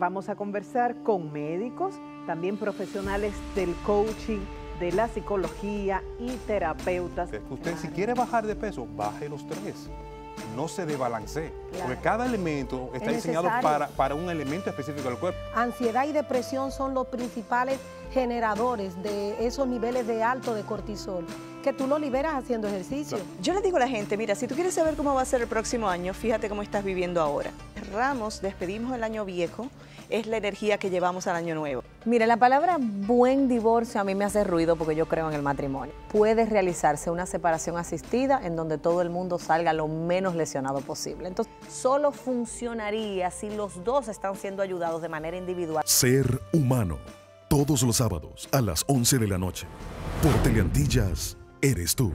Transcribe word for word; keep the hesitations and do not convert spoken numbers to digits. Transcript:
vamos a conversar con médicos, también profesionales del coaching, de la psicología y terapeutas. Es que usted, claro, si quiere bajar de peso, baje los tres. No se desbalancee, claro, porque cada elemento está es diseñado para, para un elemento específico del cuerpo. Ansiedad y depresión son los principales generadores de esos niveles de alto de cortisol, que tú lo liberas haciendo ejercicio. Claro. Yo le digo a la gente, mira, si tú quieres saber cómo va a ser el próximo año, fíjate cómo estás viviendo ahora. Cerramos, despedimos el año viejo, es la energía que llevamos al año nuevo. Mira, la palabra buen divorcio a mí me hace ruido porque yo creo en el matrimonio. Puede realizarse una separación asistida en donde todo el mundo salga lo menos lesionado posible. Entonces, solo funcionaría si los dos están siendo ayudados de manera individual. Ser humano, todos los sábados a las once de la noche, por Teleantillas. Eres tú.